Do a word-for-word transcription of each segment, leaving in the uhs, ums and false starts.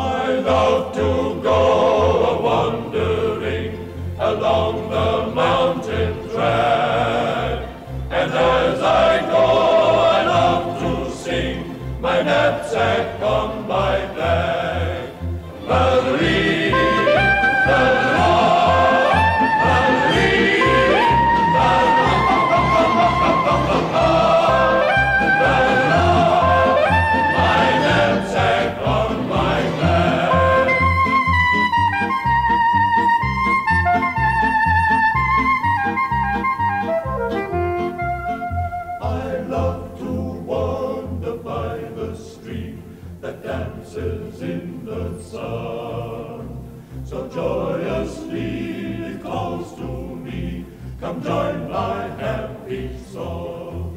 I love to go a-wandering along the mountain track, and as I go I love to sing, my knapsack on my back. Valerie, Valerie, Valerie, Valerie, Valerie, in the sun, so joyously it calls to me, come join my happy song.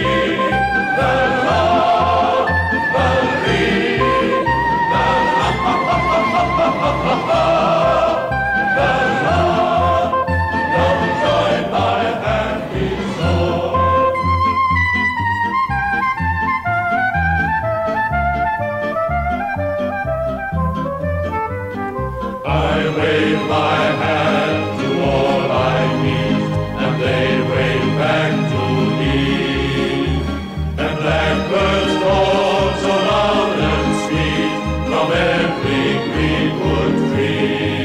Valerie, Valerie, Valerie, Valerie, my hand to all I meet, and they wave back to me. And blackbirds call so loud and sweet from every greenwood tree.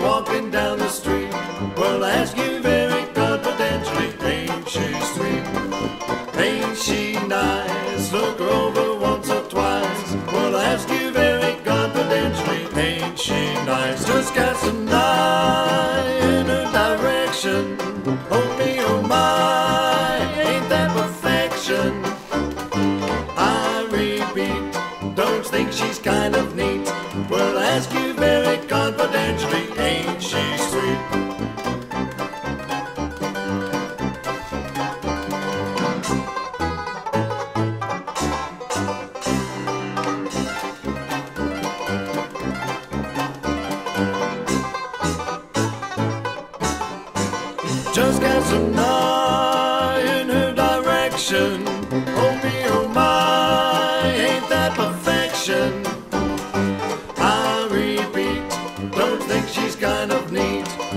you're walking down the street. Well, I ask you very confidentially, ain't she sweet? Ain't she nice? Look her over once or twice. Well, I ask you very confidentially, ain't she nice? Just cast an eye in her direction. Oh me, oh my, ain't that perfection? I repeat, don't think she's kind of neat. Well, I ask you very confidentially, ain't she sweet? Just cast an eye in her direction. Oh me, oh my, ain't that perfection? I repeat, don't think she's kind of neat.